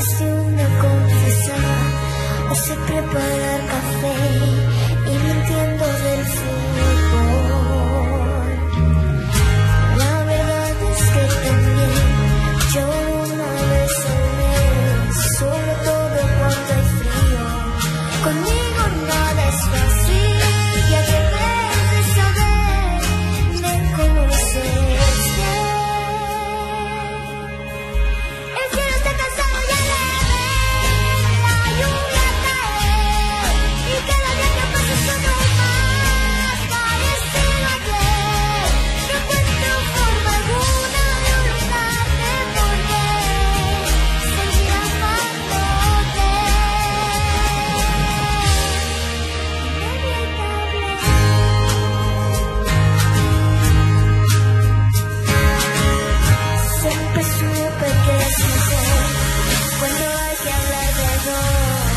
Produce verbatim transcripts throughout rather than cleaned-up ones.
antes de una confesión, o sé preparar café y no entiendo del fútbol. La verdad es que también yo una vez hablé, sobre todo cuando hay frío. Conmigo nada es fácil, ya debes de saber, me conociste. El cielo está cansado y alegre, la lluvia cae, y cada día que pasa solo más parece ayer. No encuentro forma alguna de olvidarte porque seguiré amándote. Siempre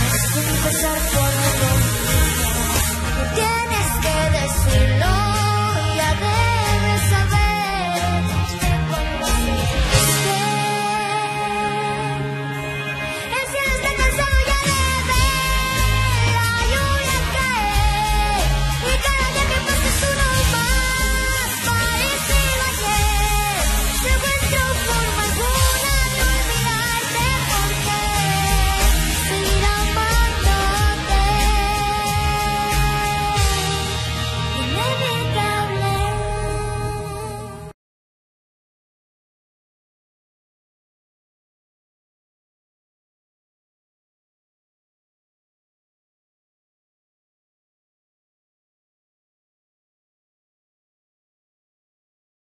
supe que es mejor cuando hay que hablar de dos, sin pasar por la conflicto. No tienes que decirlo, ya debes saber de cuando me fuiste. El cielo está cansado y alegre, la lluvia cae, y cada día que pasa es uno más parecido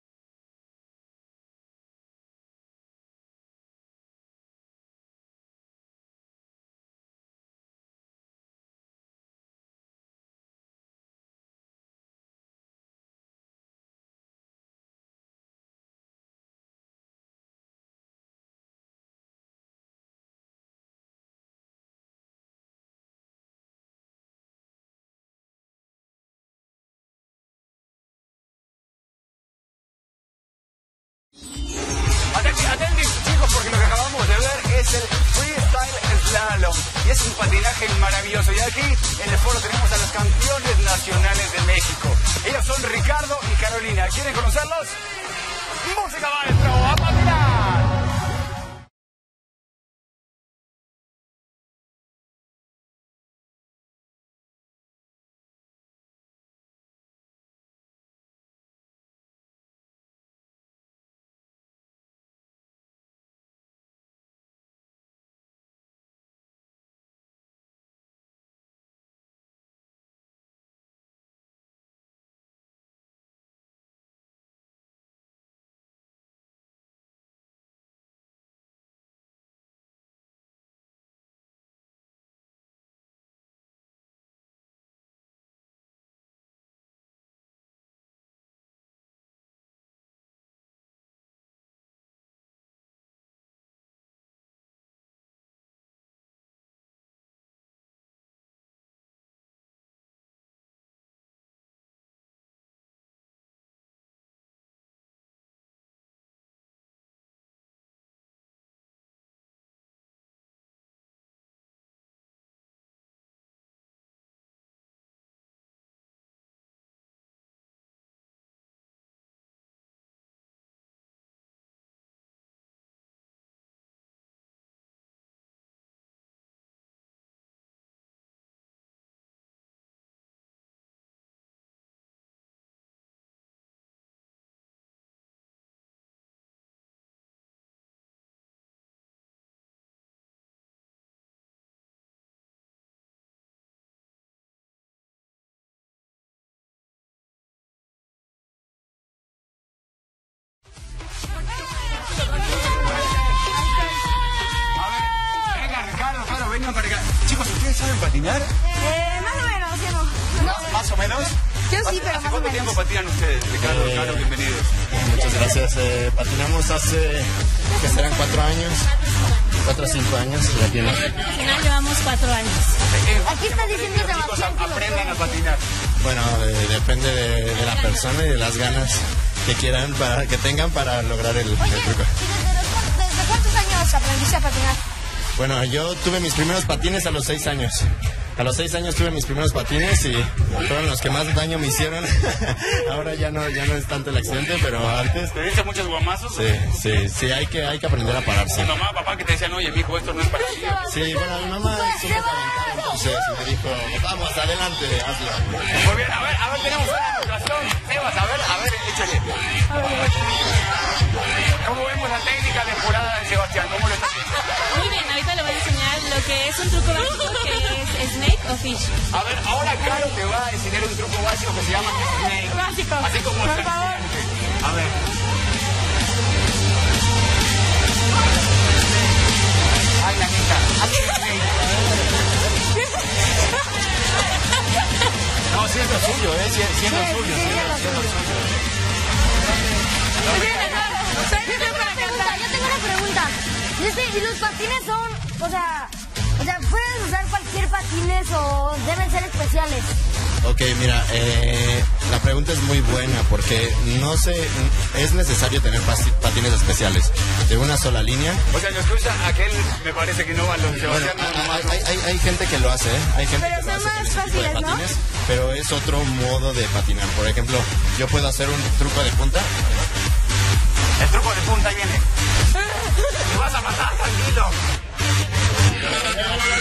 a ayer. No encuentro forma alguna de olvidarte porque seguiré amándote. Inevitable. Atención, atención, chicos, porque lo que acabamos de ver es el freestyle slalom. Y es un patinaje maravilloso. Y aquí en el foro tenemos a los campeones nacionales de México. Ellos son Ricardo y Carolina. ¿Quieren conocerlos? ¡Música, maestro! ¡A patinar! A ver, venga, Ricardo, claro, vengan para acá. Chicos, ¿ustedes saben patinar? Eh, más o menos, Diego. No. ¿Más o menos? Yo sí, pero más o menos. ¿Cuánto tiempo patinan ustedes, Ricardo? Eh, claro, bienvenidos. Muchas gracias. Eh, patinamos hace, que serán cuatro años, cuatro o cinco años. Aquí en la final llevamos cuatro años. Aquí está diciendo que los chicos aprendan a patinar. Bueno, eh, depende de, de la persona y de las ganas que quieran, para que tengan para lograr el, el truco. ¿Desde, desde cuántos años aprendiste a patinar? Bueno, yo tuve mis primeros patines a los seis años. A los seis años tuve mis primeros patines y fueron los que más daño me hicieron. Ahora ya no, ya no es tanto el accidente, pero antes... ¿Te diste muchos guamazos? Sí, sí, sí, hay que, hay que aprender a pararse. ¿Y mamá, papá que te decían, oye, mijo, esto no es para ti? Sí, bueno, mi mamá siempre me entonces me dijo, vamos, adelante, hazlo. Muy bien, a ver, a ver, tenemos una situación. Sebas, a ver, a ver, échale. ¿Cómo vemos la técnica depurada de Sebastián? ¿Cómo lo está haciendo? Muy bien, ahorita le voy a enseñar lo que es un truco básico que es... ¿Snake o Fish? A ver, ahora Caro te va a enseñar un truco básico que se llama Snake. Básico. Así como por favor. A ver. Ay, la neta. Así es Snake. No, sí es lo suyo, ¿eh? Sí, sí es lo suyo. Sí, sí es lo suyo. Yo tengo una pregunta. ¿Y los patines son, o sea... O sea, ¿puedes usar cualquier patines o deben ser especiales? Ok, mira, eh, la pregunta es muy buena porque no sé, es necesario tener patines especiales de una sola línea. O sea, los que usa aquel me parece que no van los de bueno, hay, hay, hay, hay gente que lo hace, ¿eh? Hay gente pero que son lo hace más fáciles, patines, ¿no? Pero es otro modo de patinar. Por ejemplo, yo puedo hacer un truco de punta. El truco de punta viene. ¡Me vas a matar, tranquilo!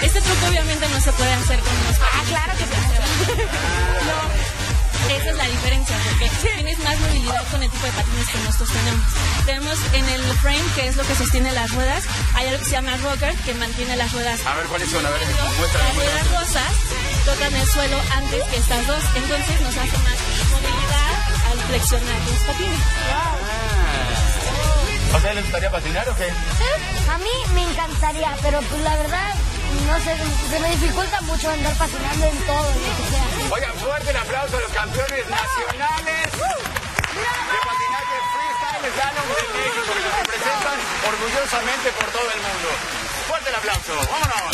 Este truco obviamente no se puede hacer con unos patines. Ah, claro que se no, esa es la diferencia, porque tienes más movilidad con el tipo de patines que nosotros tenemos. Tenemos en el frame, que es lo que sostiene las ruedas, hay algo que se llama rocker, que mantiene las ruedas. A ver, ¿cuáles son? A ver, muéstrame. Las ruedas rosas tocan el suelo antes que estas dos, entonces nos hace más movilidad al flexionar los patines. ¿A usted le gustaría patinar o qué? A mí me encantaría, pero pues la verdad, no sé, se me dificulta mucho andar patinando en todo, en lo que sea. Oigan, fuerte el aplauso a los campeones nacionales de patinaje freestyle, les dan un buen México, que los representan orgullosamente por todo el mundo. Fuerte el aplauso, vámonos.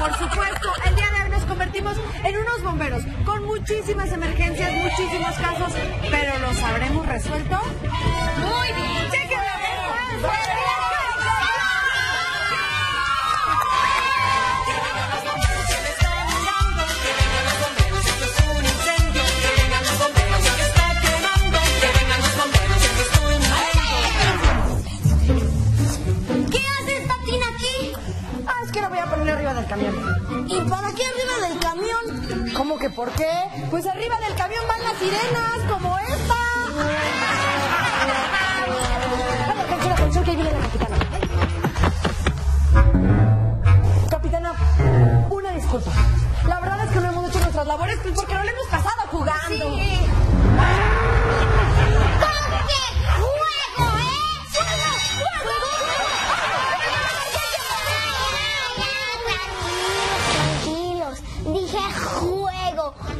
Por supuesto, el día de hoy nos convertimos en unos bomberos, con muchísimas emergencias, muchísimos casos, pero ¿los habremos resuelto? ¡Muy bien! ¡Chequen la camión. ¿Y para qué arriba del camión? ¿Cómo que por qué? Pues arriba del camión van las sirenas, como esta. Vaya, canción, canción, que ahí viene la capitana. Capitana, una disculpa. La verdad es que no hemos hecho nuestras labores porque no le hemos pasado jugando. Sí.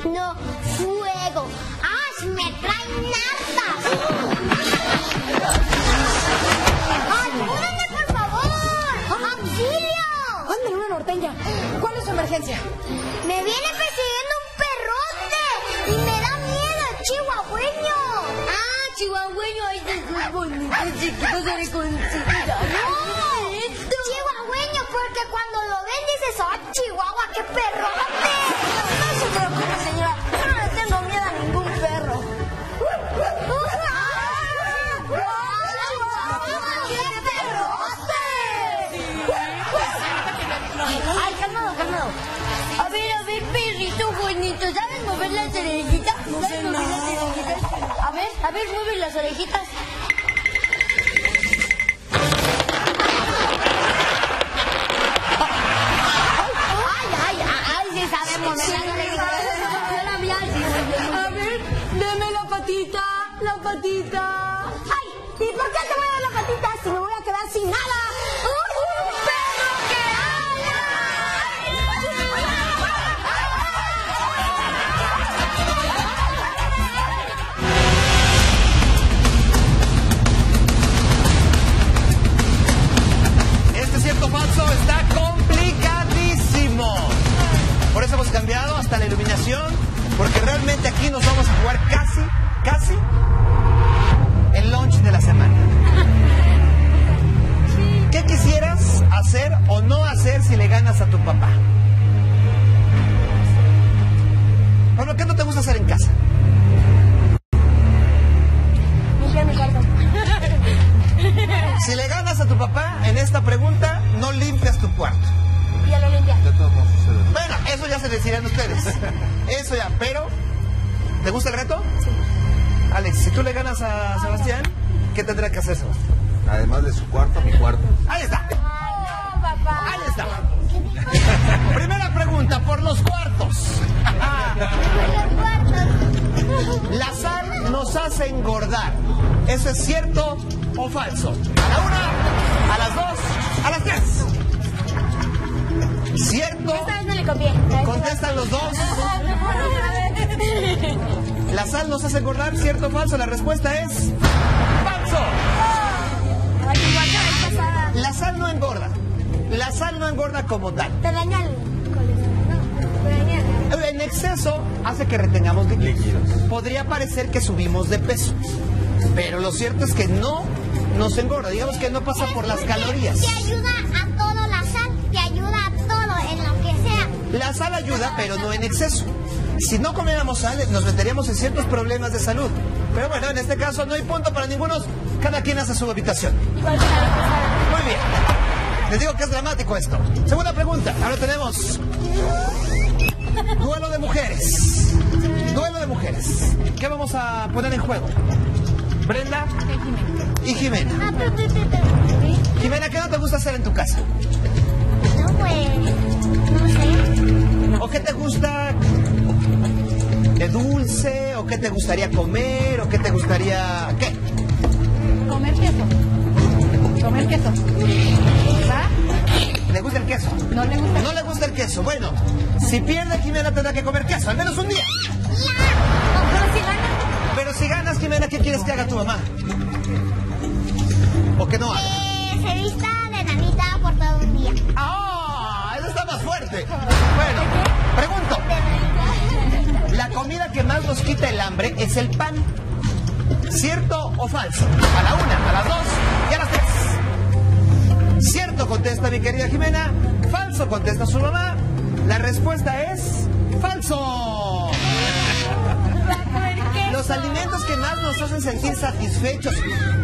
No, fuego. ¡Ay, me traen hartas! ¡Ayúdame, por favor! ¡Auxilio! Ándale, una norteña. ¿Cuál es su emergencia? Me viene persiguiendo un perrote y me da miedo el chihuahueño. ¡Ah, chihuahueño! ¡Ay, de sus bonitos chiquitos se le considera! ¡No! Chihuahueño, porque cuando lo ven dices, ¡ah, oh, chihuahua, qué perrote! ¿Sabes mover las orejitas? No sé nada. A ver, a ver, mueve las orejitas. Ay, ay, ay, sí sabemos mover las orejitas. Yo la vi así. A ver, deme la patita, la patita. Ay, ¿y por qué te voy a dar la patita si me voy a quedar sin nada? ¡Ay, cambiado, hasta la iluminación, porque realmente aquí nos vamos a jugar casi, casi el lunch de la semana. ¿Qué quisieras hacer o no hacer si le ganas a tu papá? Bueno, ¿qué no te gusta hacer en casa? Limpiar mi cuarto. Si le ganas a tu papá en esta pregunta, no limpias tu cuarto. Ya lo limpias. Bueno, eso ya se decidirán ustedes. Eso ya, pero ¿te gusta el reto? Sí. Alex, si tú le ganas a Sebastián, ¿qué tendrá que hacer Sebastián? Además de su cuarto, mi cuarto. Ahí está. Ay, no, papá. Ahí está. Primera pregunta, por los cuartos. La sal nos hace engordar. ¿Eso es cierto o falso? A la una, a las dos, a las tres. ¿Cierto? Esta vez no le copié. Contestan los dos. La sal nos hace engordar, ¿cierto o falso? La respuesta es falso. La sal no engorda. La sal no engorda como tal. Te daña el colesterol. En exceso hace que retengamos líquidos. Podría parecer que subimos de peso, pero lo cierto es que no nos engorda. Digamos que no pasa por las calorías. Te ayuda a todo la sal, te ayuda a todo en lo que sea. La sal ayuda, pero no en exceso. Si no comiéramos sal, nos meteríamos en ciertos problemas de salud. Pero bueno, en este caso no hay punto para ninguno. Cada quien hace su habitación. Muy bien. Les digo que es dramático esto. Segunda pregunta. Ahora tenemos duelo de mujeres. Duelo de mujeres. ¿Qué vamos a poner en juego? Brenda y Jimena. Jimena, ¿qué no te gusta hacer en tu casa? No, pues... no sé. ¿O qué te gusta... de dulce, o qué te gustaría comer, o qué te gustaría... ¿qué? Comer queso. Comer queso. ¿Va? ¿Le gusta el queso? No le gusta. No le gusta el queso. Bueno, si pierde Jimena tendrá que comer queso, al menos un día. Ya. No, pero si ganas... Pero si ganas, Jimena, ¿qué quieres que haga tu mamá? ¿O que no haga? Eh, se vista de nanita por todo un día. ¡Ah! ¡Oh! Eso está más fuerte. Bueno, pregunto. La comida que más nos quita el hambre es el pan. ¿Cierto o falso? A la una, a las dos y a las tres. Cierto contesta mi querida Jimena. Falso contesta su mamá. La respuesta es... ¡falso! Los alimentos que más nos hacen sentir satisfechos,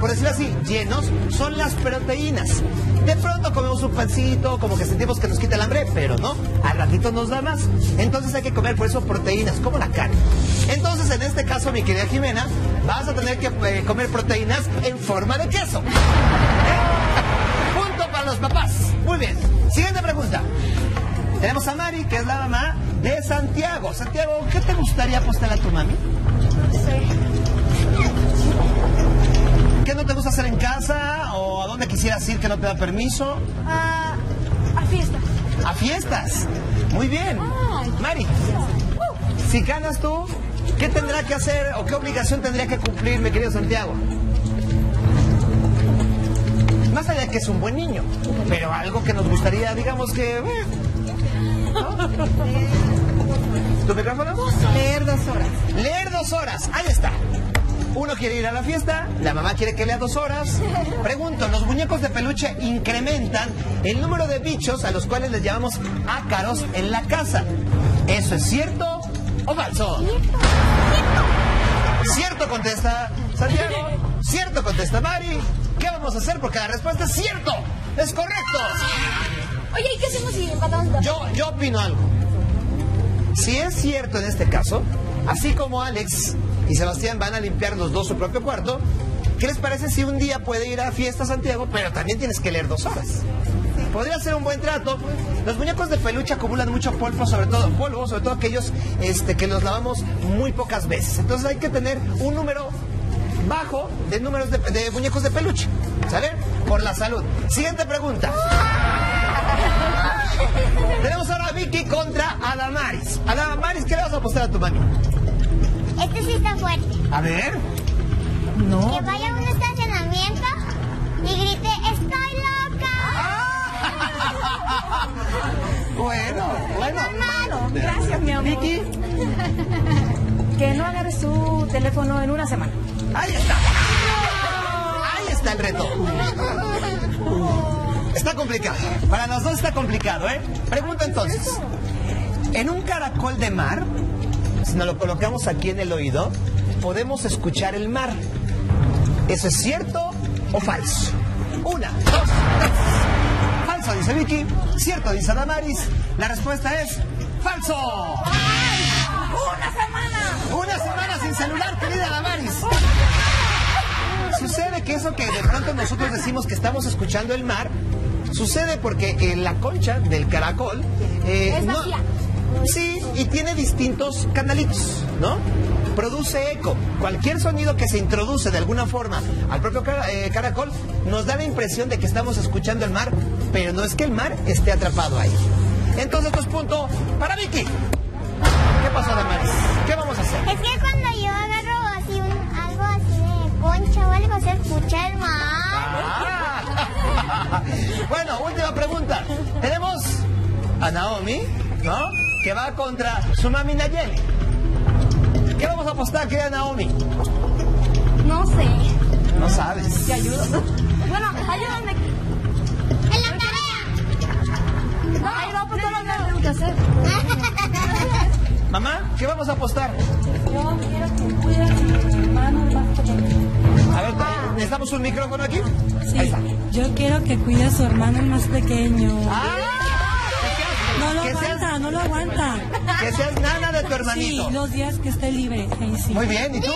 por decirlo así, llenos, son las proteínas. De pronto comemos un pancito, como que sentimos que nos quita el hambre, pero no, al ratito nos da más. Entonces hay que comer, por eso, proteínas, como la carne. Entonces, en este caso, mi querida Jimena, vas a tener que eh, comer proteínas en forma de queso. ¿Eh? Punto para los papás. Muy bien. Siguiente pregunta. Tenemos a Mari, que es la mamá de Santiago. Santiago, ¿qué te gustaría apostar a tu mami? ¿Qué no te gusta hacer en casa? ¿O a dónde quisieras ir que no te da permiso? Uh, a fiestas. ¿A fiestas? Muy bien. Mari, si ganas tú, ¿qué tendrá que hacer o qué obligación tendría que cumplir, mi querido Santiago? Más allá de que es un buen niño, pero algo que nos gustaría, digamos que... ¿Tu micrófono? Leer dos horas. Leer dos horas, ahí está. Uno quiere ir a la fiesta, la mamá quiere que lea dos horas. Pregunto, ¿los muñecos de peluche incrementan el número de bichos a los cuales les llamamos ácaros en la casa? ¿Eso es cierto o falso? Cierto, cierto. Cierto contesta Santiago, cierto contesta Mari. ¿Qué vamos a hacer? Porque la respuesta es cierto, es correcto. Oye, ¿y qué hacemos si empatamos? Yo, yo opino algo. Si es cierto en este caso, así como Alex y Sebastián van a limpiar los dos su propio cuarto, ¿qué les parece si un día puede ir a fiesta Santiago, pero también tienes que leer dos horas? Podría ser un buen trato. Los muñecos de peluche acumulan mucho polvo, sobre todo polvo, sobre todo aquellos este, que los lavamos muy pocas veces. Entonces hay que tener un número bajo de números de, de muñecos de peluche, ¿sale? Por la salud. Siguiente pregunta. Tenemos ahora a Vicky contra Adamaris. Adamaris, ¿qué le vas a apostar a tu mami? Este sí está fuerte. A ver. No. Que vaya a un estacionamiento y grite, ¡estoy loca! Bueno, bueno. Hermano, gracias, mi amor. Vicky. Que no agarre su teléfono en una semana. Ahí está. Ahí está el reto. Está complicado. Para los dos está complicado, ¿eh? Pregunta entonces. En un caracol de mar, si nos lo colocamos aquí en el oído, podemos escuchar el mar. ¿Eso es cierto o falso? Una, dos, tres. Falso, dice Vicky. Cierto, dice Adamaris. La respuesta es falso. ¡Una semana! ¡Una semana sin celular, querida Adamaris! Sucede que eso que de pronto nosotros decimos que estamos escuchando el mar, sucede porque eh, la concha del caracol... Eh, es vacía. No, sí, y tiene distintos canalitos, ¿no? Produce eco. Cualquier sonido que se introduce de alguna forma al propio car eh, caracol nos da la impresión de que estamos escuchando el mar, pero no es que el mar esté atrapado ahí. Entonces, dos puntos para Vicky. ¿Qué pasó, Damaris? ¿Qué vamos a hacer? Es que cuando yo agarro así un, algo así de concha o algo, se escucha el mar. Ah. Bueno, última pregunta. Tenemos a Naomi, ¿no? Que va contra su mami Nayeli. ¿Qué vamos a apostar, querida Naomi? No sé. No sabes. Te ayudo. Bueno, ayúdame. En la tarea. No, ahí va a apostar lo que tengo que hacer. Mamá, ¿qué vamos a apostar? Yo quiero que cuides a mi hermano el más pequeño. A ver, ¿necesitamos un micrófono aquí? Sí. Ahí está. Yo quiero que cuide a su hermano el más pequeño. ¡Ah! No lo aguanta, seas, no lo aguanta. Que seas nana de tu hermanito. Sí, los días que esté libre. Ahí sí. Muy bien, ¿y tú?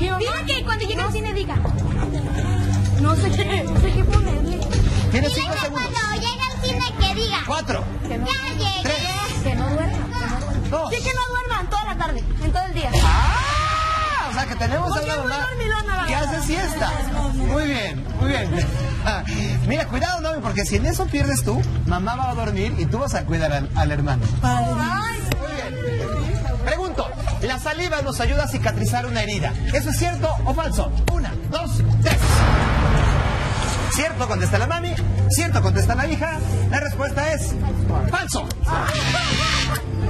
Dile que, que cuando llegue no. al cine diga. No sé qué, no sé qué ponerle. Tienes cinco segundos. Cuando llegue al cine que diga. Cuatro. Que no, ya llegué. Tres. Que no duerman. No. Sí, que no duerman toda la tarde, en todo el día. Ah, o sea que tenemos a una mamá que hace siesta. Muy bien, muy bien. Ah, mira, cuidado, Naomi, porque si en eso pierdes tú, mamá va a dormir y tú vas a cuidar al, al hermano. Ay, muy bien. Pregunto, la saliva nos ayuda a cicatrizar una herida. ¿Eso es cierto o falso? Una, dos, tres. Cierto, contesta la mami. Cierto, contesta la hija. La respuesta es falso.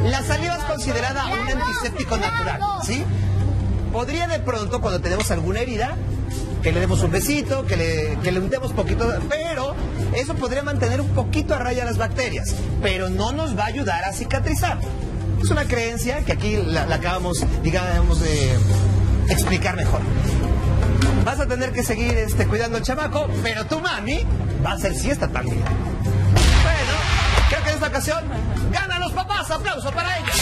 La saliva es considerada un antiséptico natural, ¿sí? Podría de pronto, cuando tenemos alguna herida, que le demos un besito, que le, que le untemos poquito, pero eso podría mantener un poquito a raya las bacterias, pero no nos va a ayudar a cicatrizar. Es una creencia que aquí la, la acabamos, digamos, de explicar mejor. Vas a tener que seguir este, cuidando al chamaco, pero tu mami va a hacer siesta también. Bueno, creo que en esta ocasión ganan los papás. Aplauso para ellos.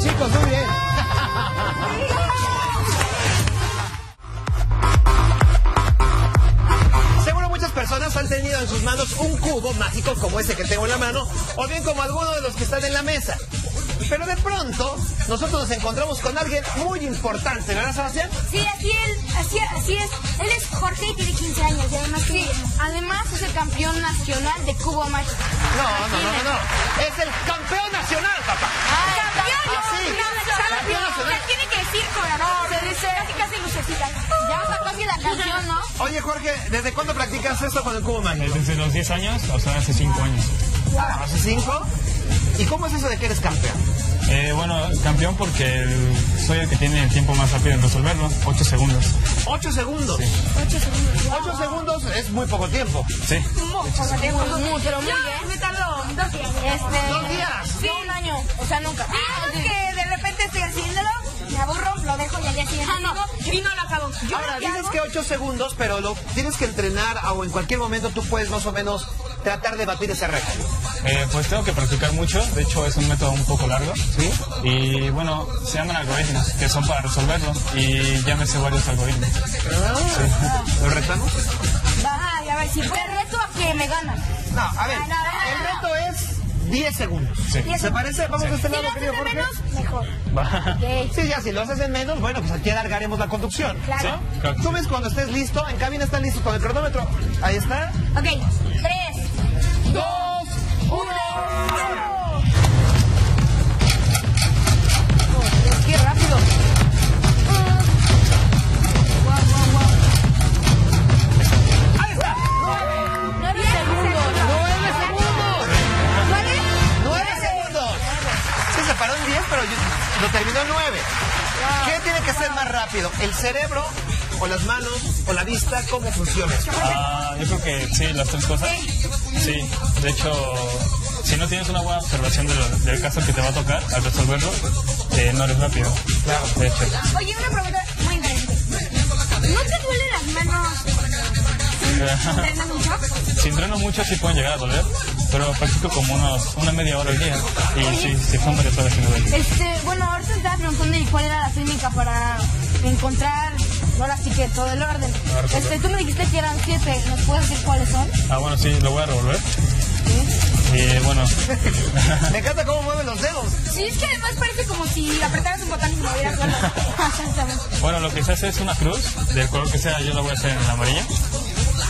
Chicos, muy bien. Seguro muchas personas han tenido en sus manos un cubo mágico como ese que tengo en la mano, o bien como alguno de los que están en la mesa. Pero de pronto, nosotros nos encontramos con alguien muy importante, ¿verdad, Sebastián? Sí, así es, así, así es. Él es Jorge y tiene quince años, y además, sí, además es el campeón nacional de cubo mágico. No, no, no, no, no. Es el campeón nacional, papá. Ah, campeón, ah, sí. no, campeón nacional. Ya tiene que decir cobrador. Se dice casi casi lucecita. Ya está casi la canción, ¿no? Oye, Jorge, ¿desde cuándo practicas esto con el cubo mágico? Desde los diez años, o sea, hace cinco años. Ah, ¿hace cinco? ¿Y cómo es eso de que eres campeón? Eh, bueno, campeón porque soy el que tiene el tiempo más rápido en resolverlo, ocho segundos. ¿Ocho segundos? Sí. Ocho segundos. Wow. Ocho segundos es muy poco tiempo. Sí. Muy poco tiempo. Pero muy bien. Me tardó dos días. Este... Dos días. Sí. No, un año. O sea, nunca. Ah, sí. Que de repente estoy haciéndolo, me aburro, lo dejo y al día siguiente. Ah, no. Y no lo acabo. Yo Ahora, dices hago... que ocho segundos, pero lo tienes que entrenar o en cualquier momento tú puedes más o menos tratar de batir ese récord. Eh, pues tengo que practicar mucho, de hecho es un método un poco largo. ¿Sí? Y bueno, se llaman algoritmos, que son para resolverlo, y ya me sé varios algoritmos. Ah, sí. ¿Lo retamos? Vaya, a ver, si fue el reto a que me ganas. No, a ver, el reto es diez segundos. Sí. ¿Se parece? Vamos sí. a este lado, si querido Jorge. Menos, mejor. Va. Okay. Sí, ya, si lo haces en menos, bueno, pues aquí alargaremos la conducción. Claro. ¿Sí? Claro. Tú ves cuando estés listo, en cabina están listos con el cronómetro. Ahí está. Ok, tres. Dos, uno. Oh, ¡qué rápido! Uh. Wow, wow, wow. Ahí está. lo terminó en nueve. ¿Qué tiene que ser más rápido? ¿El cerebro o las manos o la vista? ¿Cómo funciona? Ah, yo creo que sí, las tres cosas. Sí, de hecho, si no tienes una buena observación de lo, del caso que te va a tocar al resolverlo, eh, no eres rápido. Claro. De hecho. Oye, una pregunta muy interesante. ¿No te duelen las manos? ¿Entrenas mucho? Si entreno mucho sí pueden llegar a doler, pero practico como unos, una media hora al día. Y sí, sí, son varias horas que me duelen. Este, bueno, ahorita estaba preguntando cuál era la técnica para encontrar, ahora sí que todo el orden. Este, tú me dijiste que eran siete, ¿nos puedes decir cuáles son? Ah, bueno, sí, lo voy a revolver. ¿Sí? Y bueno. Me encanta cómo mueven los dedos. Sí, es que además parece como si apretaras un botón y me movieras solo. Bueno, lo que se hace es una cruz, del color que sea, yo la voy a hacer en amarilla.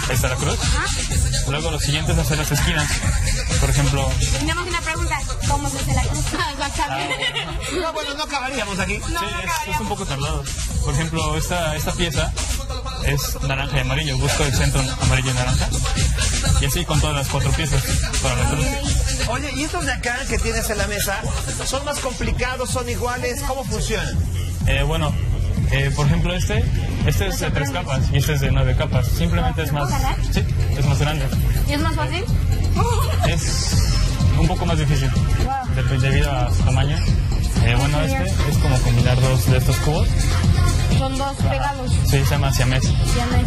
Ahí está la cruz. Ajá. Luego lo siguiente es hacer las esquinas. Por ejemplo... Nada más una pregunta. ¿Cómo se hace la cruz? No, bueno, no acabaríamos aquí. No, sí, no acabaríamos. Es, es un poco tardado. Por ejemplo, esta, esta pieza es naranja y amarillo. Busco el centro amarillo y naranja. Y así con todas las cuatro piezas para nosotros. Oye, ¿y estos de acá que tienes en la mesa son más complicados, son iguales? ¿Cómo funcionan? Eh, bueno... Eh, por ejemplo, este, este es de tres capas y este es de nueve capas. Simplemente es más, sí, es más grande. ¿Y es más fácil? Es un poco más difícil, wow, debido a su tamaño. Eh, bueno, este es como combinar dos de estos cubos. Son dos pegados. Sí, se llama siamés. Oigan,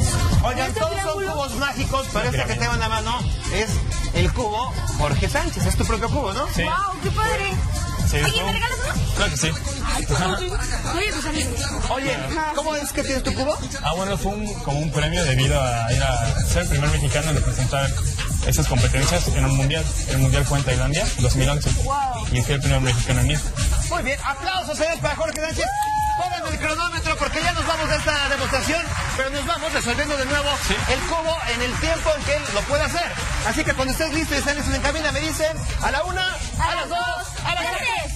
este todos triángulo... son cubos mágicos, pero este que tengo en la mano es el cubo Jorge Sánchez. Es tu propio cubo, ¿no? Sí. ¡Wow, qué padre! Sí, oye, ¿me regalas uno? Claro que sí. Ay, oye, ¿cómo es que tienes tu cubo? Ah, bueno, fue un, como un premio debido a ir a ser el primer mexicano en representar esas competencias en un mundial. El mundial fue en Tailandia, dos mil once. Wow. Y fui el primer mexicano en ir. Muy bien, aplausos señores para Jorge Sánchez. Pongan el cronómetro porque ya nos vamos de esta demostración, pero nos vamos resolviendo de nuevo, ¿sí?, el cubo en el tiempo en que él lo puede hacer. Así que cuando estés listo y estén listos en cabina, me dicen a la una, a, a las dos, dos, a las tres.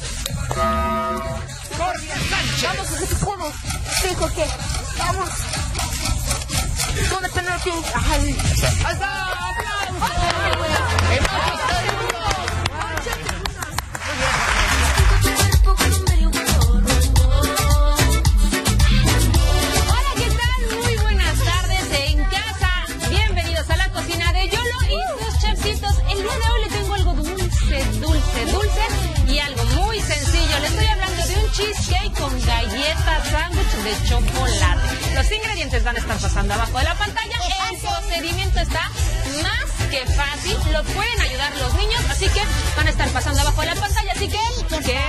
Jorge Sánchez. Vamos, Jorge, tu cubo. Sí, Jorge. Vamos. ¿Dónde está el tiempo? Ahí está. Ahí está. Cheesecake con galletas, sándwich de chocolate. Los ingredientes van a estar pasando abajo de la pantalla. El procedimiento está más que fácil. Lo pueden ayudar los niños, así que van a estar pasando abajo de la pantalla. Así que, ¿qué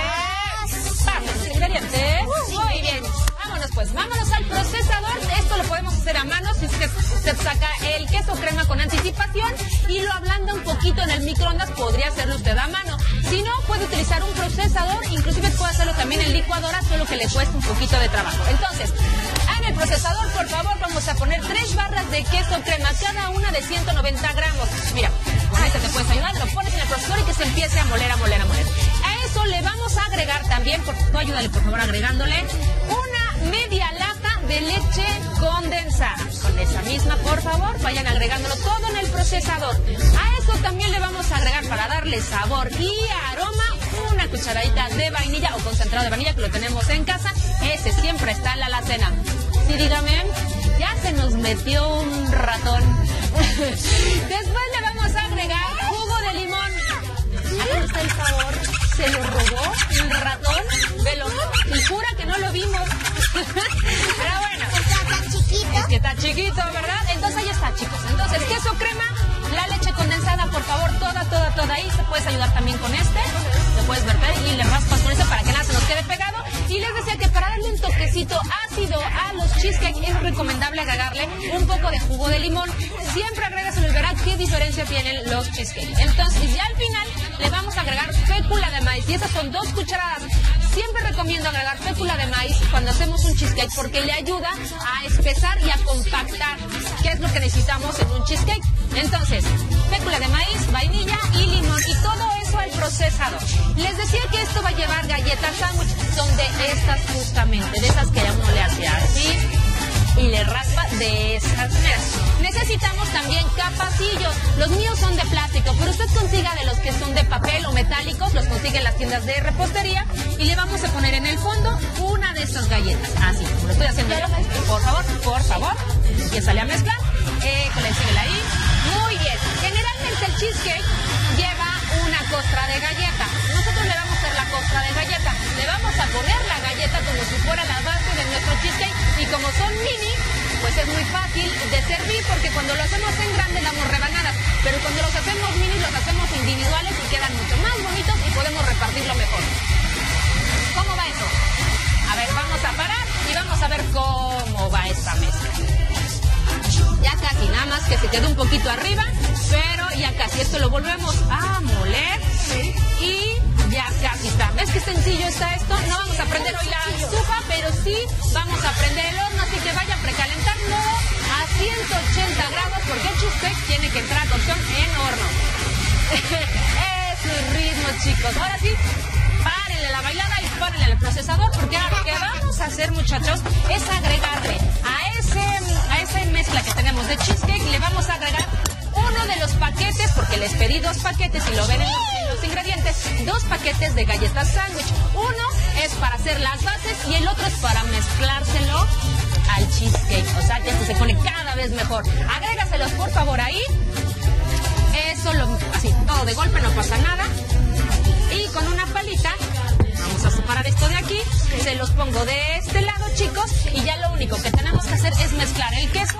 pasa? Los ingredientes. Muy bien. Vámonos pues, vámonos al procesador. Esto lo podemos hacer a mano. Si usted, usted saca el queso crema con anticipación y lo ablanda un poquito en el microondas, podría hacerlo usted a mano. Si no, puede utilizar un procesador, inclusive puede hacerlo también en licuadora, solo que le cuesta un poquito de trabajo. Entonces, en el procesador, por favor, vamos a poner tres barras de queso crema, cada una de ciento noventa gramos. Mira, con este te puedes ayudar, lo pones en el procesador y que se empiece a moler, a moler, a moler. A eso le vamos a agregar también, por, no, ayúdale por favor agregándole, una media lata de leche condensada. Con esa misma, por favor, vayan agregándolo todo en el procesador. A eso también le vamos a agregar, para darle sabor y aroma, una cucharadita de vainilla o concentrado de vainilla que lo tenemos en casa. Ese siempre está en la alacena. Sí, dígame, ya se nos metió un ratón. Después le vamos a agregar jugo de limón. Háganme usted el favor, se lo robó el ratón, velo, y jura que no lo vimos. Pero bueno, es que está chiquito, ¿verdad? Entonces ahí está, chicos. Entonces, queso crema, la leche condensada, por favor, toda, toda, toda ahí. Se puedes ayudar también con este, lo puedes verter y le raspas con eso para que nada se nos quede pegado. Y les decía que para darle un toquecito ácido a los cheesecake es recomendable agregarle un poco de jugo de limón. Siempre agrégaselo y verá qué diferencia tienen los cheesecake. Entonces, ya al final le vamos a agregar fécula de maíz y esas son dos cucharadas. Siempre recomiendo agregar fécula de maíz cuando hacemos un cheesecake porque le ayuda a espesar y a compactar, que es lo que necesitamos en un cheesecake. Entonces, fécula de maíz, vainilla y limón y todo eso al procesador. Les decía que esto va a llevar galletas sándwich, son de estas justamente, de esas que a uno le hace así, y le raspa de esas veras. Necesitamos también capacillos. Los míos son de plástico, pero usted consiga de los que son de papel o metálicos, los consigue en las tiendas de repostería, y le vamos a poner en el fondo una de estas galletas. Así, como lo estoy haciendo yo. Por favor, por favor. Y sale a mezclar. Eh, consíguela ahí. Muy bien. Generalmente el cheesecake lleva una costra de galleta. Nosotros le vamos a hacer la costra de galleta. Le vamos a poner la galleta como si fuera la base de nuestro cheesecake. Y como son mini, pues es muy fácil de servir, porque cuando lo hacemos en grande damos rebanadas, pero cuando los hacemos mini los hacemos individuales y quedan mucho más bonitos y podemos repartirlo mejor. ¿Cómo va eso? A ver, vamos a parar y vamos a ver cómo va esta mezcla. Ya casi, nada más que se quede un poquito arriba, pero ya casi. Esto lo volvemos a moler y ya casi está. ¿Ves qué sencillo está esto? No vamos a prender hoy la estufa, pero sí vamos a prender el horno, así que vaya precalentando a ciento ochenta grados, porque el cheesecake tiene que entrar a cocción en horno. Esos ritmos, chicos. Ahora sí, párenle la bailada y párenle al procesador, porque ahora lo que vamos a hacer, muchachos, es agregarle a, ese, a esa mezcla que tenemos de cheesecake, le vamos a agregar uno de los paquetes, porque les pedí dos paquetes y lo ven en los, en los ingredientes, dos paquetes de galletas sándwich. Uno es para hacer las bases y el otro es para mezclárselo al cheesecake. O sea, que esto se pone cada vez mejor. Agrégaselos, por favor, ahí. Eso, lo, así, todo de golpe, no pasa nada. Y con una palita vamos a separar esto de aquí. Se los pongo de este lado, chicos. Y ya lo único que tenemos que hacer es mezclar el queso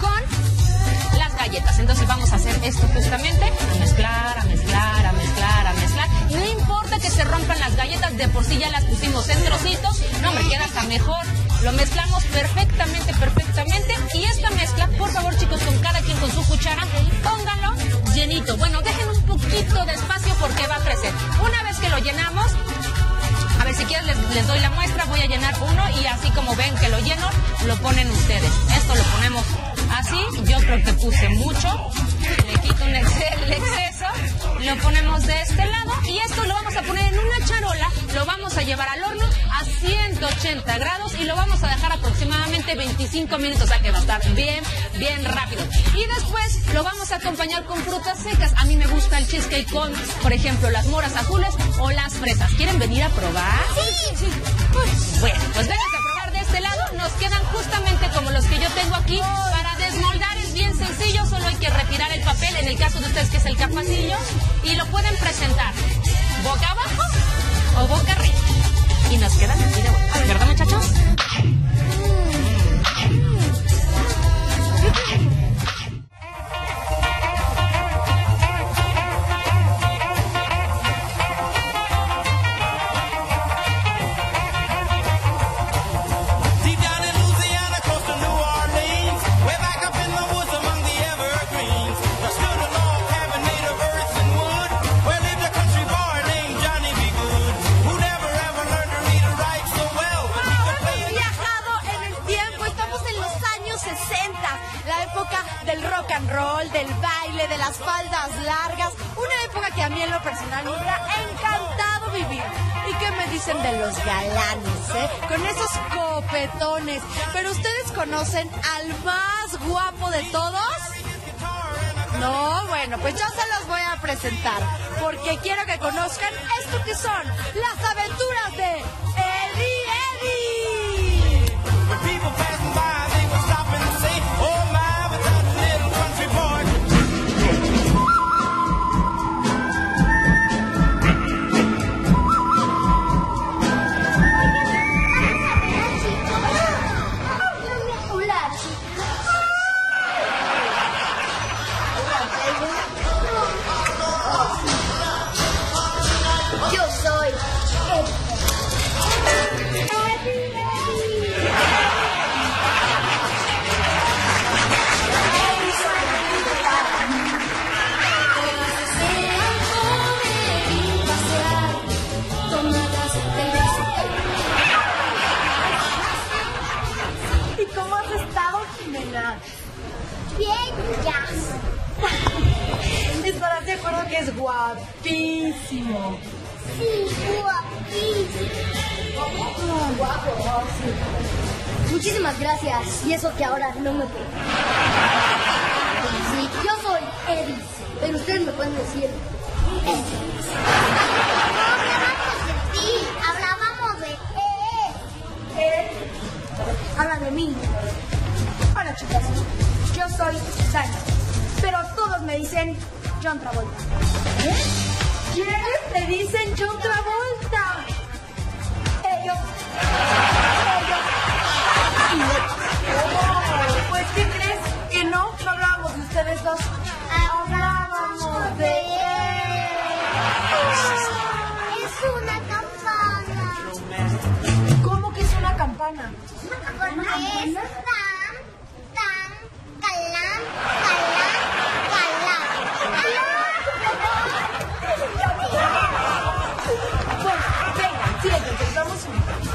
con las galletas. Entonces vamos a hacer esto justamente, a mezclar, a mezclar, a mezclar, a mezclar. No importa que se rompan las galletas, de por sí ya las pusimos en trocitos, no, me queda hasta mejor. Lo mezclamos perfectamente, perfectamente. Y esta mezcla, por favor, chicos, con cada quien con su cuchara, pónganlo llenito. Bueno, dejen un poquito de espacio porque va a crecer. Una vez que lo llenamos, a ver, si quieren les, les doy la muestra, voy a llenar uno y así como ven que lo lleno, lo ponen ustedes. Esto lo ponemos así, yo creo que puse mucho, le quito un ex, el exceso, lo ponemos de este lado y esto lo vamos a poner en una charola, lo vamos a llevar al horno a ciento ochenta grados y lo vamos a dejar aproximadamente veinticinco minutos, o sea que va a estar bien, bien rápido. Y después lo vamos a acompañar con frutas secas. A mí me gusta el cheesecake con, por ejemplo, las moras azules o las fresas. ¿Quieren venir a probar? Sí, sí. Bueno, pues vengan a probar de este lado, nos quedan justamente como los que yo tengo aquí. Para desmoldar es bien sencillo, solo hay que retirar el papel, en el caso de ustedes que es el capacillo, y lo pueden presentar boca abajo o boca arriba. Y nos quedan aquí de boca, ¿verdad, muchachos? Pero ¿ustedes conocen al más guapo de todos? No, bueno, pues yo se los voy a presentar, porque quiero que conozcan esto que son las aventuras de Eddy Eddy. Guapísimo. Sí, guapísimo. Guapo, guapo, sí. Muchísimas gracias. Y eso que ahora no me pego. Sí, yo soy Eddy, pero ustedes me pueden decir Eddy. No hablábamos de ti, hablábamos de él. Él. Habla de mí. Hola, chicas. Yo soy Sandy, pero todos me dicen John Travolta. ¿Eh? ¿Quiénes te dicen John Travolta? Ellos. Ellos. Pues, ¿qué crees? Que no, no hablábamos de ustedes dos. Hablábamos de él. Es una campana. ¿Cómo que es una campana? ¿Una campana? Es tan, tan, calán, calán, calán. Bueno, venga, sí, que empezamos juntos.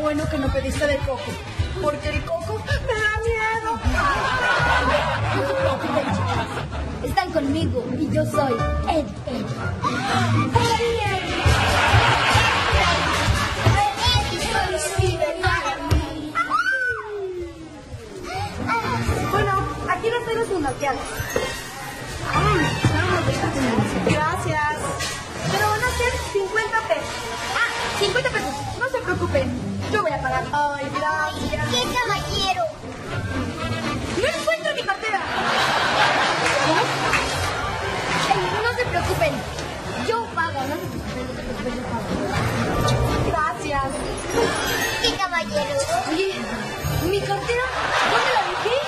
Bueno, que no pediste de coco, porque el coco me da miedo. Están conmigo y yo soy Ed, Ed. Bueno, aquí los tengo sin maquillaje. Gracias. Pero van a ser cincuenta pesos. Ah, cincuenta pesos. No se preocupen. Yo voy a pagar. Ay, gracias. ¡Qué caballero! ¡No encuentro mi cartera! ¿Eh? Ay, no se preocupen. Yo pago. No se preocupen, no se preocupen, yo pago. Gracias. ¡Qué caballero! Oye, ¿mi cartera? ¿Dónde la dejé?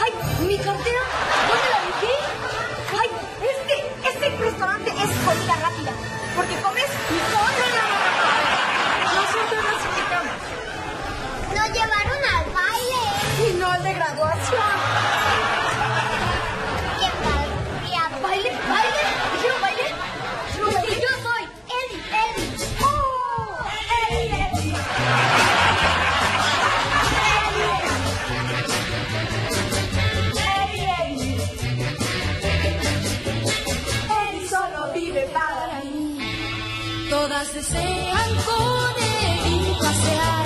¡Ay, mi cartera! ¿Dónde la dejé? ¡Ay, este, este restaurante es comida rápida! Porque comes y comes la... ¡Nos llevaron al baile! ¡Y no al de graduación! ¿Qué a baile? ¿Baile? ¿Yo baile? ¿Yo baile? ¡Yo soy Eddy! ¡Eddy! ¡Oh! ¡Eddy! ¡Eddy! ¡Eddy! ¡Eddy! ¡Eddy solo vive para mí! Todas desean con Eddy pasear.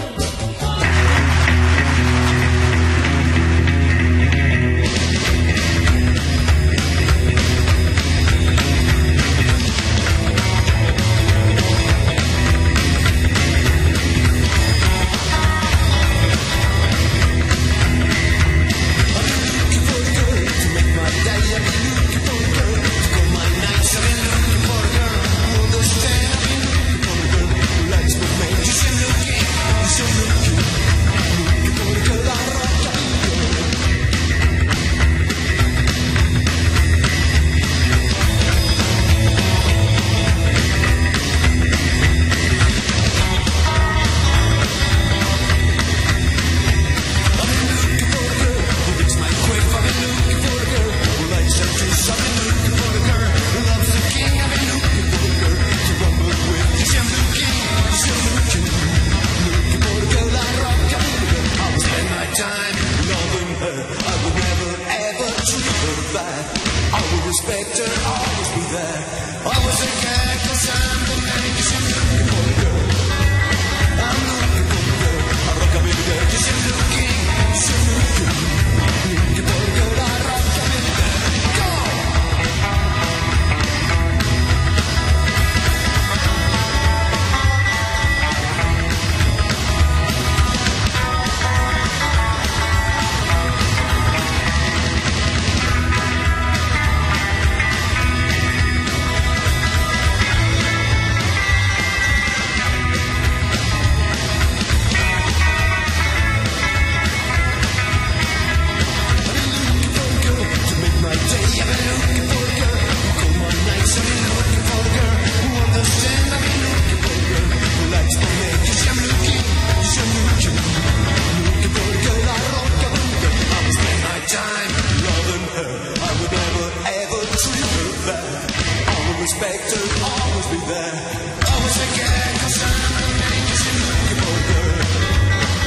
there. All respected, always be there. Always again, cause I'm a man, cause I'm looking for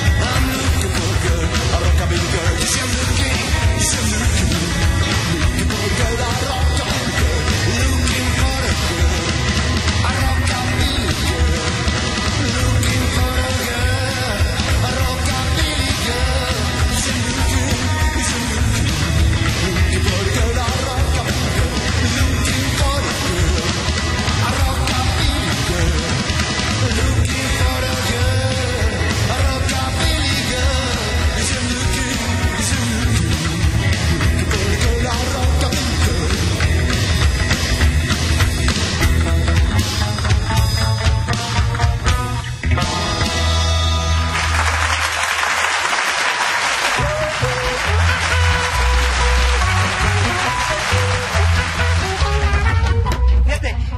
a girl. I'm looking for a girl, a rockabilly girl. Cause you're looking, cause you're looking. Looking for a girl, I rocked on a girl. Looking for a girl, I rocked on a girl. Looking for a girl, a rockabilly girl. Cause you're looking, cause you're looking. Looking for a girl, I rocked.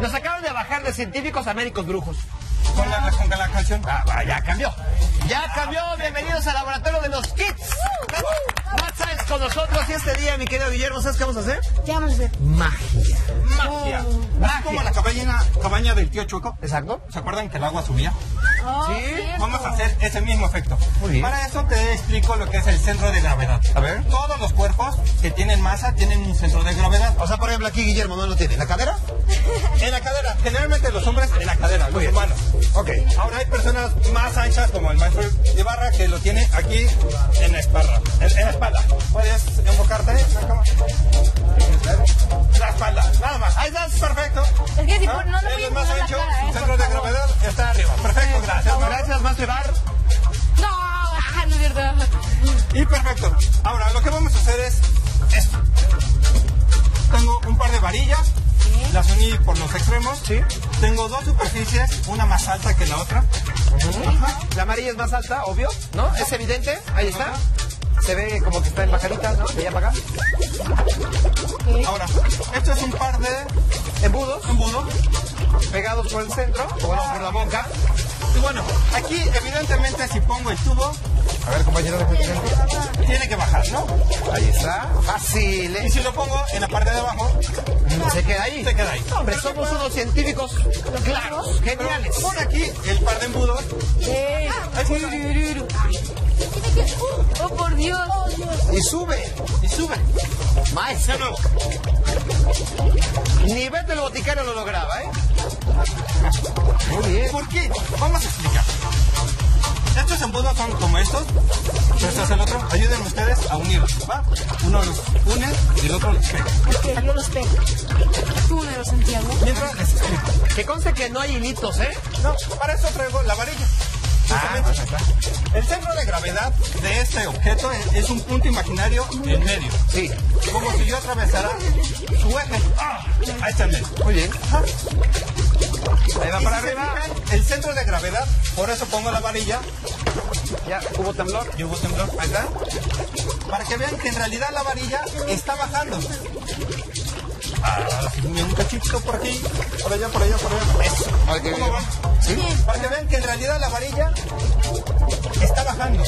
Nos acaban de bajar de científicos américos brujos. Con la, con la canción. Ah, bah, ya cambió. Ya cambió. Bienvenidos al laboratorio de los Kids. Mat Science con nosotros y este día, mi querido Guillermo, ¿sabes qué vamos a hacer? ¿Qué vamos a hacer? Magia. Magia. Oh, magia. Como la cabaña, cabaña del tío Chueco. Exacto. ¿Se acuerdan que el agua subía? Oh, sí. Cierto. Vamos a hacer ese mismo efecto. Muy bien. Para eso te explico lo que es el centro de gravedad. A ver. Todos los cuerpos que tienen masa tienen un centro de gravedad. O sea, por ejemplo, aquí Guillermo no lo tiene. ¿La cadera? En la cadera. Generalmente los hombres en la cadera, los humanos. Ok. Ahora hay personas más anchas, como el maestro de barra, que lo tiene aquí en la espalda. En, en la espalda. Puedes enfocarte en la cama. La espalda. Nada más. Ahí estás. Perfecto. Es que si ¿Ah? no, no lo el más ancho, cara, eh, centro de gravedad, está arriba. Perfecto. Eh, gracias. Gracias, maestro de barra. No, ajá, no es verdad. Y perfecto. Ahora, lo que vamos a hacer es esto. Tengo un par de varillas. Las uní por los extremos. Sí. Tengo dos superficies, una más alta que la otra. Uh-huh. Ajá. La amarilla es más alta, obvio, ¿no? Es evidente. Ahí está. Uh-huh. Se ve como que está en bajarita, ¿no? De allá para acá. Okay. Ahora, esto es un par de embudos. Embudos. Pegados por el centro, o por, por la boca. Y bueno, aquí evidentemente si pongo el tubo... A ver, compañero, de tiene que bajar, ¿no? Ahí está. Fácil, ¿eh? Y si lo pongo en la parte de abajo... ¿Se queda ahí? Se queda ahí. No, pero somos puedo... unos científicos claros, geniales. Pon aquí el par de embudos. Eh. Ah, ¡oh, por Dios! Oh, Dios! Y sube, y sube. Maestro. De nuevo. Ni Beto el boticario lo lograba, ¿eh? Muy bien. ¿Por qué? Vamos a explicar. Estos embudos son como estos. Estos es el otro. Ayuden ustedes a unirlos, ¿va? Uno los une y el otro los pega. Ok, no los pega. Tú, de los Santiago. Mientras les explico. Que conste que no hay hilitos, ¿eh? No, para eso traigo la varilla. Ah, el centro de gravedad de este objeto es, es un punto imaginario en medio. Sí. Como si yo atravesara su eje. ¡Ah! Ahí está el medio. Muy bien. Ajá. Ahí va para arriba. El centro de gravedad, por eso pongo la varilla. Ya hubo temblor. Ya hubo temblor. Ahí está. Para que vean que en realidad la varilla está bajando. Ah, un cachito por aquí, por allá, por allá, por allá. Eso. Para que, ¿Cómo va? ¿Sí? Para que vean que en realidad la varilla está bajando.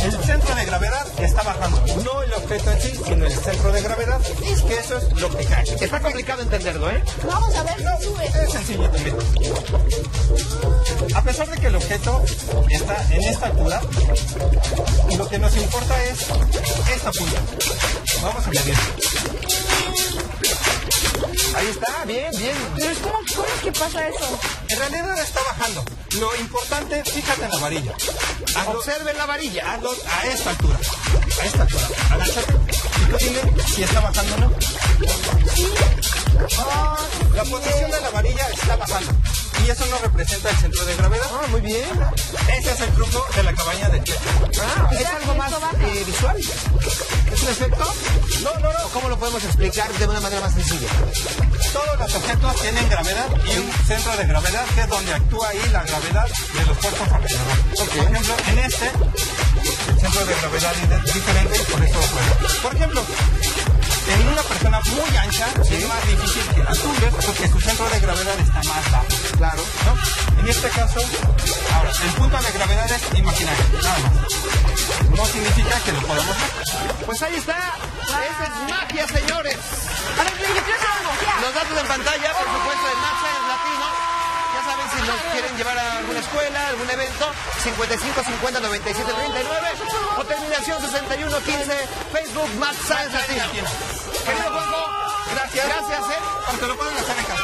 El centro de gravedad está bajando. No el objeto en sí, sino el centro de gravedad. Es que eso es lo que cae. Está complicado entenderlo, ¿eh? Vamos a ver, no sube. Es sencillo también. A pesar de que el objeto está en esta altura, lo que nos importa es esta punta. Vamos a medir. Ahí está, bien, bien. Pero es como, ¿cómo es que pasa eso? En realidad está bajando. Lo importante, fíjate en la varilla. Hazlo, observen la varilla. Hazlo a esta altura. A esta altura. Agáchate. Y tú dime si está bajando o no. Sí. Ah, la posición de la varilla está bajando. Y eso no representa el centro de gravedad. Ah, muy bien. Ese es el truco de la cabaña de tierra. Ah, es algo más eh, visual. ¿Es un efecto? No, no, no. ¿Cómo lo podemos explicar de una manera más sencilla? Todos los objetos tienen gravedad y un centro de gravedad que es donde actúa ahí la gravedad de los cuerpos alrededor. Okay. Por ejemplo, en este, el centro de gravedad es diferente, por eso puede. Por ejemplo, en una persona muy ancha, sí, es más difícil que la tuya porque su centro de gravedad está más bajo. Claro, ¿no? En este caso, ahora, el punto de gravedad es imaginario, nada más. No significa que lo podamos hacer. Pues ahí está. Ah. Esa es magia, señores. A ver, ¿qué es algo? Los datos de escuela, algún evento, cincuenta y cinco, cincuenta, noventa y siete, treinta y nueve, o terminación sesenta y uno, quince, Facebook, Mat Science. Querido Juanjo, gracias. Gracias, eh. Porque lo pueden hacer en casa.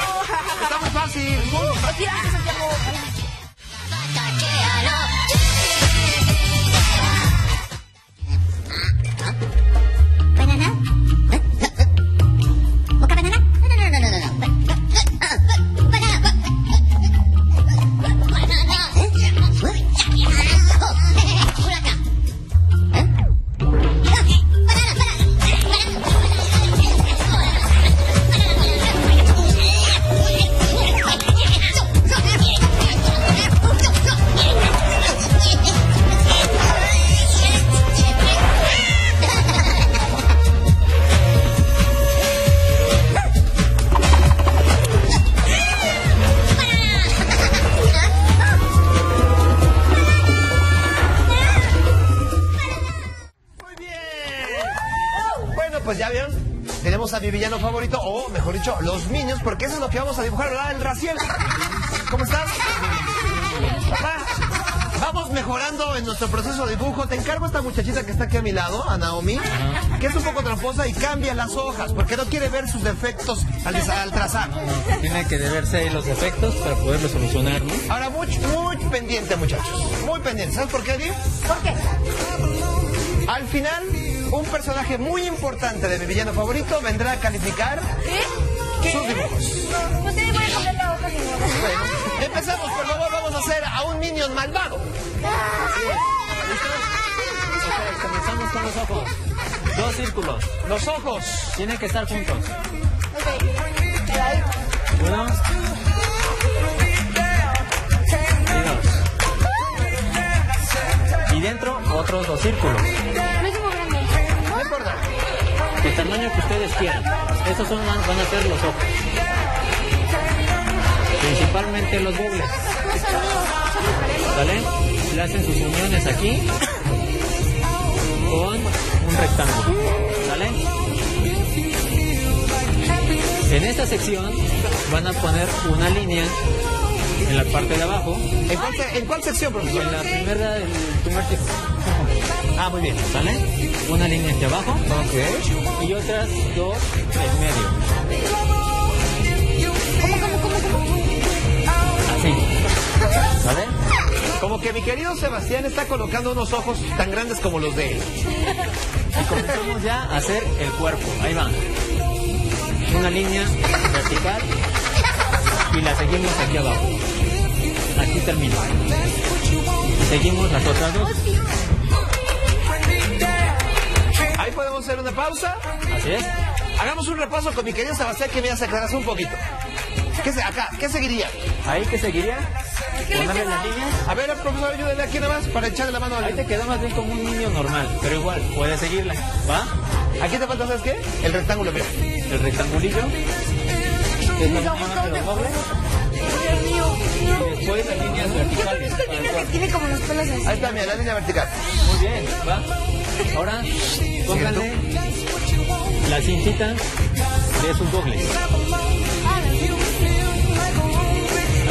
Está muy fácil. Gracias, Santiago. Mi villano favorito, o mejor dicho, los Minions, porque eso es lo que vamos a dibujar, ¿verdad? El Raciel. ¿Cómo estás? Papá, vamos mejorando en nuestro proceso de dibujo. Te encargo a esta muchachita que está aquí a mi lado, a Naomi, que es un poco tramposa y cambia las hojas, porque no quiere ver sus defectos al, al trazar. No, no, tiene que deberse los defectos para poderlos solucionar, ¿no? Ahora, muy, muy pendiente, muchachos. Muy pendiente. ¿Sabes por qué, Eddy? ¿Por qué? Al final, un personaje muy importante de mi villano favorito vendrá a calificar ¿Qué? sus dibujos. Ustedes van a completar otro niño. Bueno, empezamos, por favor, vamos a hacer a un Minion malvado. ¿Listos? Ok, comenzamos con los ojos. Dos círculos. Los ojos tienen que estar juntos. Ok. Uno. Y dos. Y dentro, otros dos círculos. El tamaño que ustedes quieran. Estos son, van a ser los ojos. Principalmente los dobles. ¿Vale? Le hacen sus uniones aquí con un rectángulo. ¿Vale? En esta sección van a poner una línea en la parte de abajo. ¿En cuál, en cuál sección, profesor? En la primera del primer tipo. Ah, muy bien, ¿sale? Una línea hacia abajo. Ok. Y otras dos en medio. ¿Cómo, cómo, cómo, cómo? Así. ¿Vale? Como que mi querido Sebastián está colocando unos ojos tan grandes como los de él. Y comenzamos ya a hacer el cuerpo. Ahí va. Una línea vertical. Y la seguimos aquí abajo. Aquí termino. Y seguimos las otras dos. Ahí podemos hacer una pausa. Así es. Hagamos un repaso con mi querido Sebastián, que me hace aclararse un poquito. ¿Qué se, acá? ¿Qué seguiría? ¿Ahí qué seguiría? Ponerle las líneas. A ver, profesor, ayúdenle aquí nada más para echarle la mano. Ahí te queda más bien como un niño normal, pero igual, puedes seguirla. ¿Va? Aquí te falta, ¿sabes qué? El rectángulo, mira. El rectangulillo. Los ojos son de pobre. Después las líneas verticales. Yo creo que es que tiene como los pelos así. Ahí está, mira, la línea vertical. Muy bien, va. Ahora, póngale la cintita de sus dobles.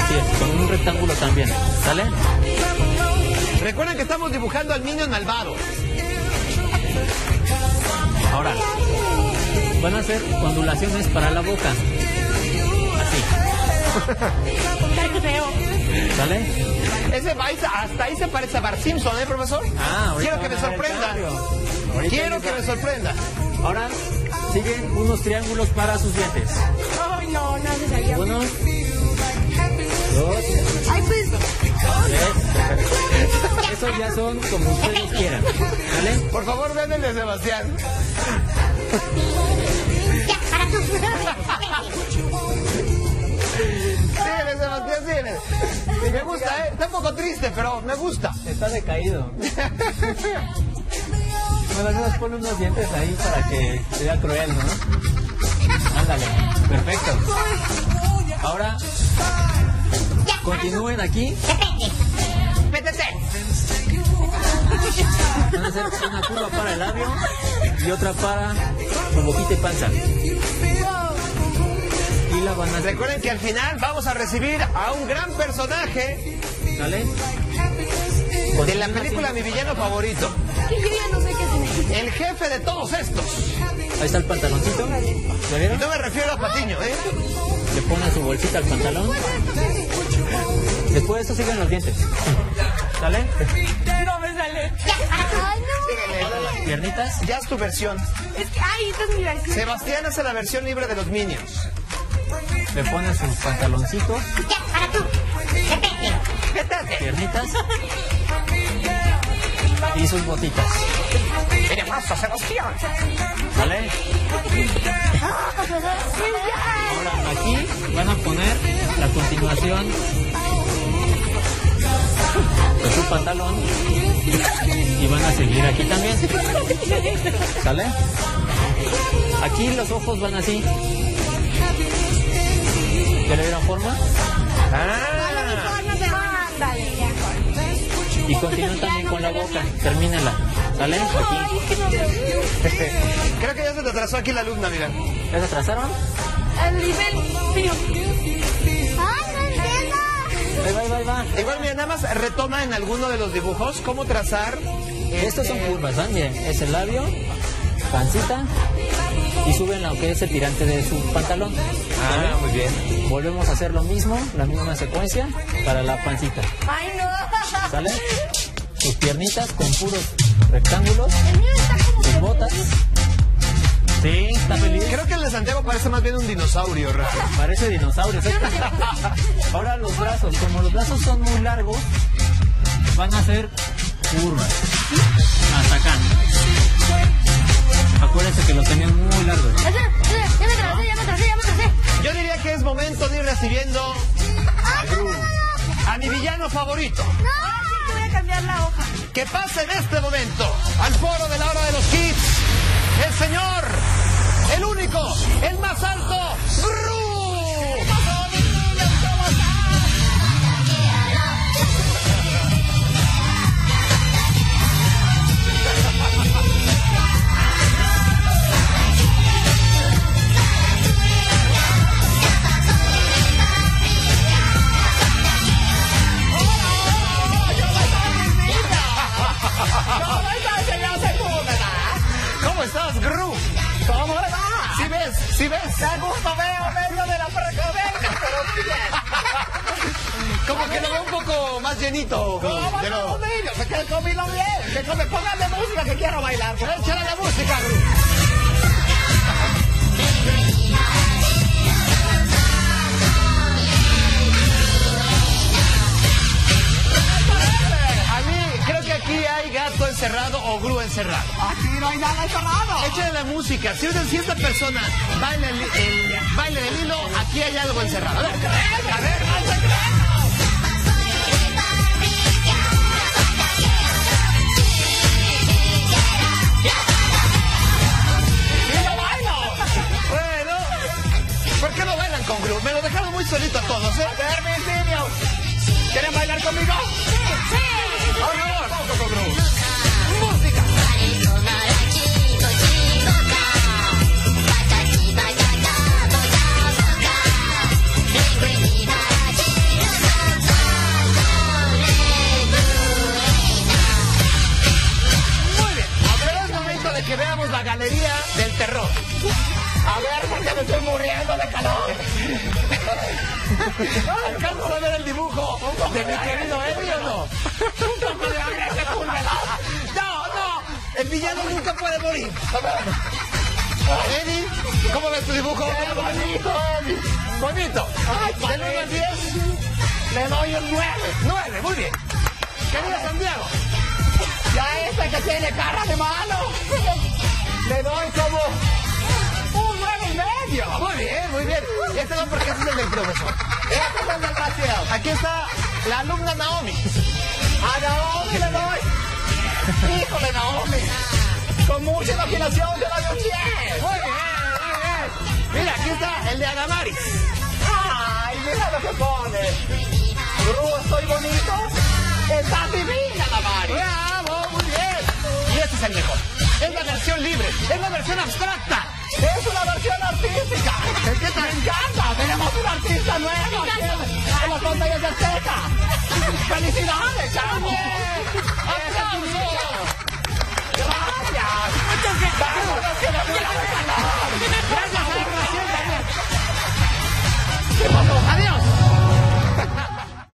Así es, con un rectángulo también. ¿Sale? Recuerden que estamos dibujando al niño malvado. Ahora, van a hacer ondulaciones para la boca. ¿Sale? Ese país hasta ahí se parece a Bart Simpson, ¿eh, profesor? Ah, quiero que me sorprenda. Quiero que me sorprenda. Ahora siguen unos triángulos para sus dientes. Ay, no, no se sabía. Uno, dos, tres. Esos ya son como ustedes quieran. ¿Vale? Por favor, véndele, Sebastián. Síguele, Sebastián, síguele. Sí, me gusta, ¿eh? Está un poco triste, pero me gusta. Está decaído. Bueno, nos pone unos dientes ahí para que sea cruel, ¿no? Ándale, perfecto. Ahora, continúen aquí. ¡Métete! Van a hacer una curva para el labio y otra para con boquita y panza. Recuerden que al final vamos a recibir a un gran personaje ¿Sale? De la película Mi Villano Favorito. ¿Qué villano sé que tiene? El jefe de todos estos. Ahí está el pantaloncito. ¿Lo vieron? No me refiero a Patiño, ¿eh? Le pone su bolsita al pantalón. Después de eso siguen los dientes. ¿Sale? No me sale. Ay, no. ¿Piernitas? Ya es tu versión. Es que, ay, esta es mi versión. Sebastián hace la versión libre de los Minions. Le pone sus pantaloncitos. Piernitas. Y sus botitas. Mira más a Sebastián. ¿Vale? Ahora aquí van a poner la continuación de su pantalón. Y van a seguir aquí también. ¿Sale? Aquí los ojos van así. ¿Ya le dieron forma? ¡Ah! Y continúan también con la boca, termínala, ¿sale? Aquí. Creo que ya se te atrasó aquí la alumna, mira. ¿Ya se atrasaron? Al nivel mío. Ahí va, ahí va, ahí va. Igual, mira, nada más retoma en alguno de los dibujos cómo trazar. Estos son curvas, ¿sabes? Miren, es el labio, pancita. Y suben aunque es el tirante de su pantalón. Ah, muy bien. Volvemos a hacer lo mismo, la misma secuencia para la pancita. ¡Ay, no! ¿Sale? Sus piernitas con puros rectángulos. El mío está como sus botas. Sí, está feliz. Creo que el de Santiago parece más bien un dinosaurio, Rafa. Parece dinosaurio. ¿Sí? Ahora los brazos, como los brazos son muy largos, van a hacer curvas. Hasta acá. Acuérdense que lo tenían muy largo. Ya me trasé, ya me trasé, ya me trasé. Yo diría que es momento de ir recibiendo a, Gru, a mi villano favorito. No, voy a cambiar la hoja. Que pase en este momento al foro de la hora de los kids. El señor, el único, el más alto, Gru. ¿Cómo estás, Gru? ¿Cómo le va? ¿Sí ves? ¿Sí ves? Da gusto verlo de la precovenga, pero bien. Como que lo veo un poco más llenito. ¿Cómo de los niños? Es que he comido bien. Que me pongan de música que quiero bailar. Échale la música, Gru. Creo que aquí hay gato encerrado o Gru encerrado. Aquí no hay nada encerrado. Échale la música. Si, si esta persona baila el, el baile del hilo, aquí hay algo encerrado. A ver, a ver, a ver. Bueno, ¿por qué no bailan con Gru? Me lo dejaron muy solito a todos, ¿eh? A ver, mis niños. ¿Quieren bailar conmigo? Sí, sí. ¡Por favor! ¡Música! Muy bien, ahora es momento de que veamos la galería del terror. A ver, porque me estoy muriendo de calor. ¿Alcanzas a ver el dibujo de mi querido Eddy o no? Un poco de hambre se pulga. No, no, el villano nunca puede morir. Eddy, ¿cómo ves tu dibujo? ¡Qué bonito! Bonito. ¿De nueve a diez? Le doy un nueve. nueve, muy bien. Querido Santiago. Ya este que tiene cara de malo. Le doy como... medio. Muy bien, muy bien. Este no porque este es el del profesor. Este es el del Raciel. Aquí está la alumna Naomi. A Naomi le doy. Híjole, Naomi. Con mucha imaginación le doy un diez. Muy bien, muy bien. Mira, aquí está el de Adamaris. Ay, mira lo que pone. Gru, estoy bonito. Está divina, Adamaris. Bravo, muy bien. Y este es el mejor. Es la versión libre. Es la versión abstracta. Es una versión artística. Es que te encanta. Tenemos un artista nuevo en las pantallas de Azteca. ¡Felicidades, Santiago! ¡Aplausos!